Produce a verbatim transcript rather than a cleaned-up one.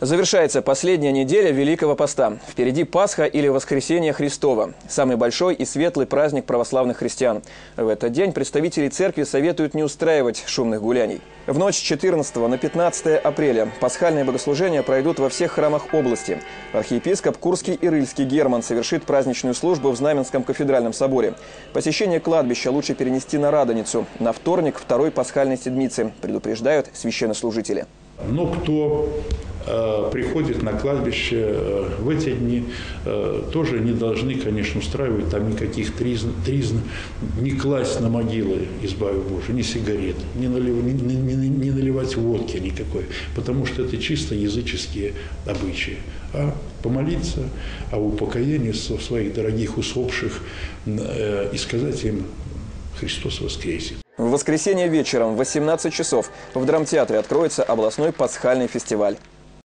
Завершается последняя неделя Великого Поста. Впереди Пасха или Воскресение Христово – самый большой и светлый праздник православных христиан. В этот день представители церкви советуют не устраивать шумных гуляний. В ночь с четырнадцатого на пятнадцатое апреля пасхальные богослужения пройдут во всех храмах области. Архиепископ Курский и Рыльский Герман совершит праздничную службу в Знаменском кафедральном соборе. Посещение кладбища лучше перенести на Радоницу, на вторник второй пасхальной седмицы, предупреждают священнослужители. Но кто э, приходит на кладбище э, в эти дни, э, тоже не должны, конечно, устраивать там никаких тризн, тризн не класть на могилы, избави Божию, ни сигарет, не, налив, не, не, не наливать водки никакой, потому что это чисто языческие обычаи. А помолиться о упокоении своих дорогих усопших э, и сказать им «Христос воскресен». В воскресенье вечером в восемнадцать часов в драмтеатре откроется областной пасхальный фестиваль.